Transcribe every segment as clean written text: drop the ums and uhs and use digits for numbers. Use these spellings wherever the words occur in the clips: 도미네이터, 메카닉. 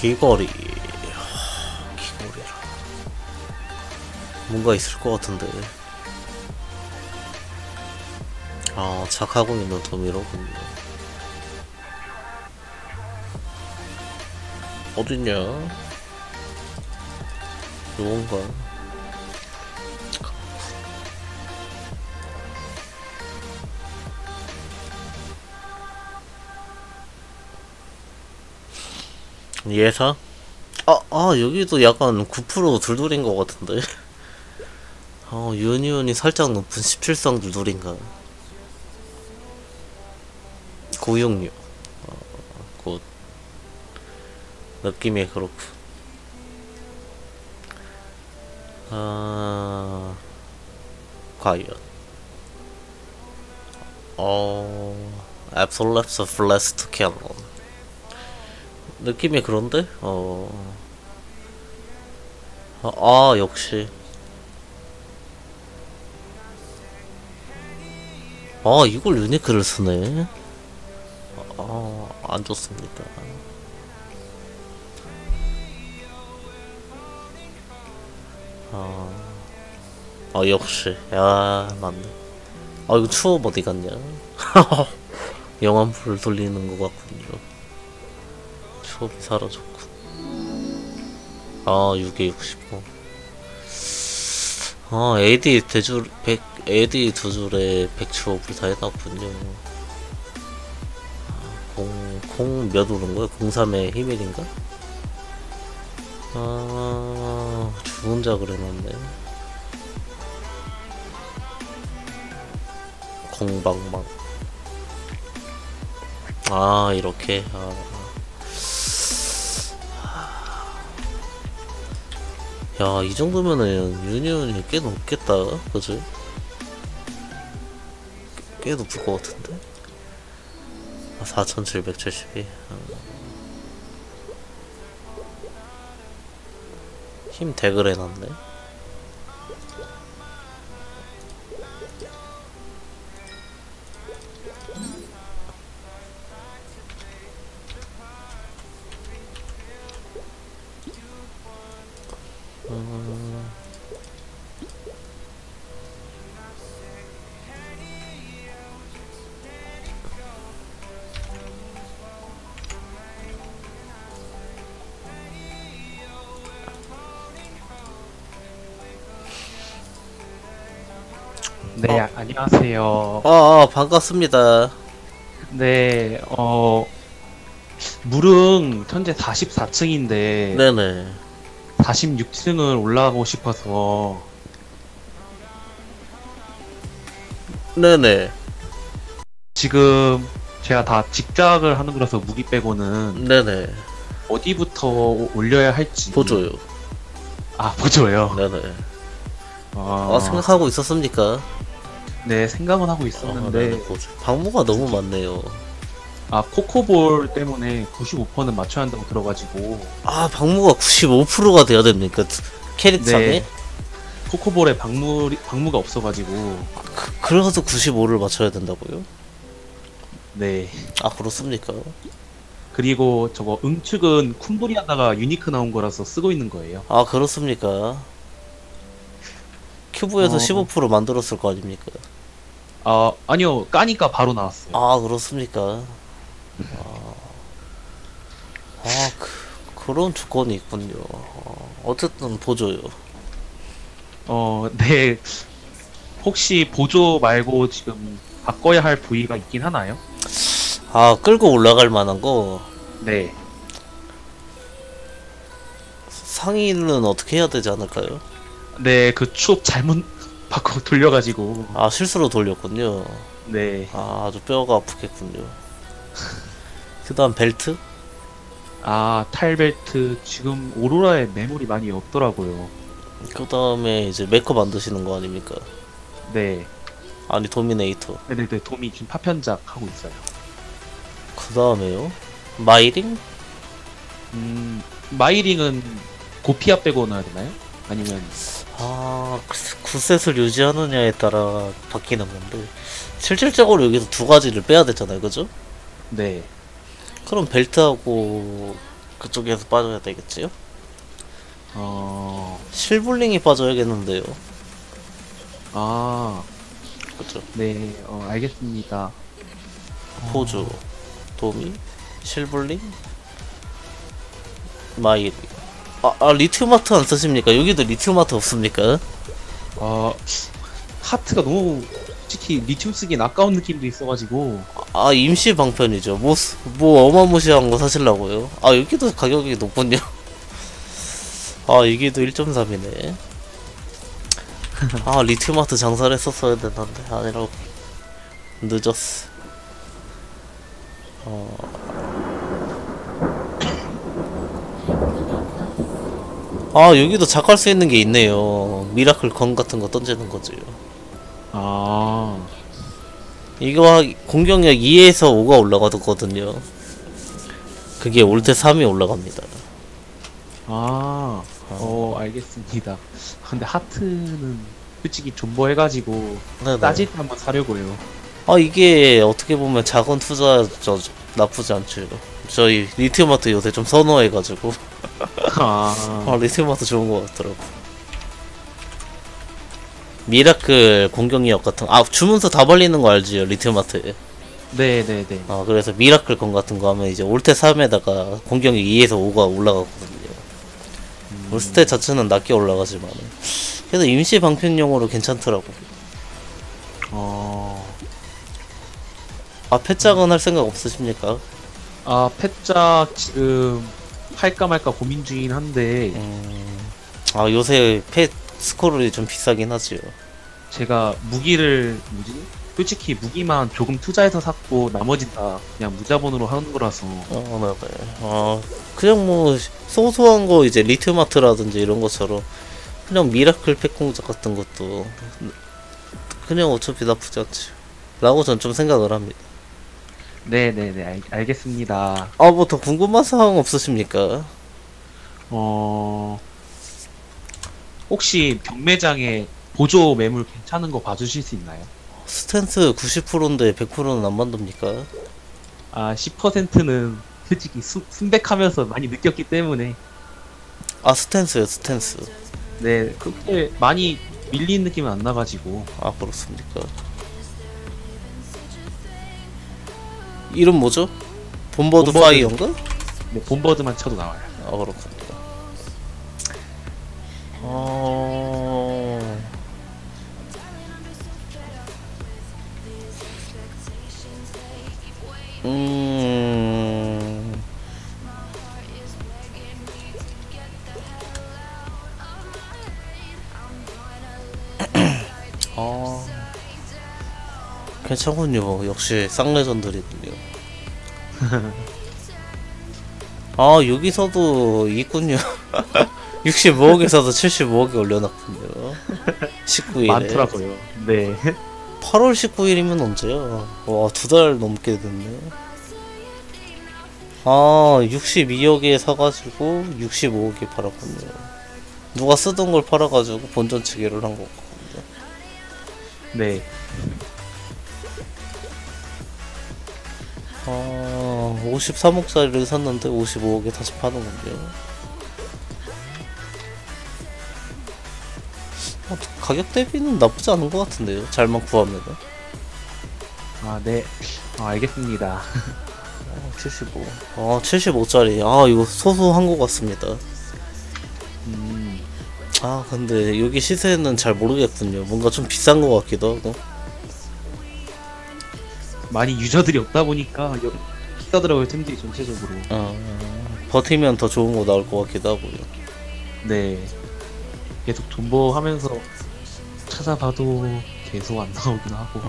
귀걸이. 귀걸이라. 뭔가 있을 것 같은데. 아, 착하고 있는 도미로군요. 어딨냐? 누군가. 예사? 여기도 약간 9% 둘둘인 것 같은데? 유니온이 살짝 높은 17성 둘둘인가? 고용료. 곧. 느낌이 그렇고. 과연. Absolute Flask Cannon. 느낌이 그런데? 역시. 아, 이걸 유니크를 쓰네. 안 좋습니다. 역시. 야, 맞네. 이거 추억 어디 갔냐? 영암불 돌리는 것 같군요. 수업이 사라졌고. 6에 65. AD 대줄 100, AD 두 줄에 100 수업을 다 해놨군요. 몇 오른 거야? 03에 히밀인가? 죽은 자 그래놨네. 공방망. 이렇게. 야, 이 정도면은 유니온이 꽤 높겠다, 그치? 꽤 높을 것 같은데? 4772. 힘 덱을 해놨네. 네, 안녕하세요. 반갑습니다. 네, 물은 현재 44층인데 네네. 46층을 올라가고 싶어서. 네네. 지금 제가 다 직작을 하는 거라서 무기 빼고는. 네네. 어디부터 올려야 할지. 보조요. 보조요? 네네. 생각하고 있었습니까? 네, 생각은 하고 있었는데. 방모가 너무 많네요. 코코볼 때문에 95%는 맞춰야 한다고 들어가지고. 방모가 95%가 돼야 됩니까? 캐릭터에? 네. 코코볼에 방모가 없어가지고. 그래서 95를 맞춰야 된다고요? 네. 그렇습니까? 그리고 저거 응축은 쿤불이 하다가 유니크 나온 거라서 쓰고 있는 거예요. 그렇습니까? 큐브에서 15% 만들었을 거 아닙니까? 아니요. 까니까 바로 나왔어요. 그렇습니까? 그런 조건이 있군요. 어쨌든 보조요. 네. 혹시 보조 말고 지금 바꿔야 할 부위가 있긴 하나요? 끌고 올라갈 만한 거? 네. 상의는 어떻게 해야 되지 않을까요? 네, 그 추억 잘못 바꿔 돌려가지고. 실수로 돌렸군요. 네. 아주 뼈가 아프겠군요. 그 다음 벨트? 탈벨트. 지금 오로라에 메모리 많이 없더라고요. 그 다음에 이제 메커 만드시는 거 아닙니까? 네. 아니, 도미네이터. 네네네, 도미 지금 파편작 하고 있어요. 그 다음에요? 마이링? 마이링은 고피아 빼고 넣어야 되나요? 아니면 굿셋을 유지하느냐에 따라 바뀌는 건데, 실질적으로 여기서 두 가지를 빼야 되잖아요, 그죠? 네. 그럼 벨트하고 그쪽에서 빠져야 되겠지요? 실블링이 빠져야겠는데요. 아, 그쵸. 네, 알겠습니다. 포즈, 도미, 실블링, 마일. 아, 리튬 하트 안 쓰십니까? 여기도 리튬 하트 없습니까? 아, 하트가 너무 솔직히 리튬 쓰기엔 아까운 느낌도 있어가지고. 아, 임시 방편이죠. 뭐 어마무시한 거 사실라고요. 아, 여기도 가격이 높군요. 아, 여기도 1.3이네. 아, 리튬 하트 장사를 했었어야 되는데 아니라고. 늦었어. 아, 여기도 작할 수 있는 게 있네요. 미라클 건 같은 거 던지는 거지요. 아, 이거 공격력 2에서 5가 올라가거든요. 그게 올 때 3이 올라갑니다. 아, 알겠습니다. 근데 하트는 솔직히 존버해가지고 따질 때 한번 사려고요. 아, 이게 어떻게 보면 작은 투자 나쁘지 않죠. 저희 리튬 하트 요새 좀 선호해가지고. 아, 리튬 하트 좋은 것 같더라고. 미라클 공격력 같은 거. 아, 주문서 다 발리는 거 알지요, 리튬 하트. 네네네. 아, 그래서 미라클 건 같은 거 하면 이제 올테 3에다가 공격력 2에서 5가 올라가거든요. 올스탯 자체는 낮게 올라가지만. 그래서 임시 방편용으로 괜찮더라고. 아, 펫작은 할 생각 없으십니까? 아, 펫작 지금 할까 말까 고민 중이긴 한데. 아, 요새 펫 스코롤이 좀 비싸긴 하지요. 제가 무기를 솔직히 무기만 조금 투자해서 샀고 나머진 다 그냥 무자본으로 하는 거라서. 네. 아, 그냥 뭐 소소한 거 이제 리튬 아트라든지 이런 것처럼 그냥 미라클 펫 공작 같은 것도 그냥 어차피 나쁘지 않지 라고 전 좀 생각을 합니다. 네네네, 알겠습니다. 아, 뭐 더 궁금한 사항 없으십니까? 혹시 경매장에 보조 매물 괜찮은 거 봐주실 수 있나요? 스탠스 90%인데 100%는 안 만듭니까? 아, 10%는 솔직히 순백하면서 많이 느꼈기 때문에. 아, 스탠스요, 스탠스. 네, 그렇게 많이 밀린 느낌은 안 나가지고. 아, 그렇습니까? 이름 뭐죠? 본버드 파이어인가? 네, 본버드만 쳐도 나와요. 아, 그렇습니다. 괜찮군요. 역시 쌍레전들이군요. 아, 여기서도 있군요. 65억에서도 75억에 올려놨군요. 19일에 많더라고요. 네. 8월 19일이면 언제요? 와, 두 달 넘게 됐네. 아, 62억에 사가지고 65억에 팔았군요. 누가 쓰던 걸 팔아가지고 본전치기를 한 것 같군요. 네. 아, 53억짜리를 샀는데 55억에 다시 파는군요. 아, 가격 대비는 나쁘지 않은 것 같은데요, 잘만 구하면. 아, 네. 아, 알겠습니다. 75. 아, 75짜리. 아, 이거 소소한 것 같습니다. 아, 근데 여기 시세는 잘 모르겠군요. 뭔가 좀 비싼 것 같기도 하고. 많이 유저들이 없다 보니까 비싸더라고요, 팀들이 전체적으로. 버티면 더 좋은 거 나올 것 같기도 하고요. 네, 계속 존버하면서 찾아봐도 계속 안 나오긴 하고.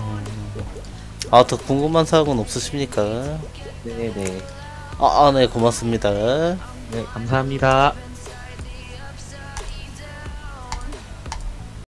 아, 더 궁금한 사항은 없으십니까? 네네. 아, 네, 고맙습니다. 네, 감사합니다.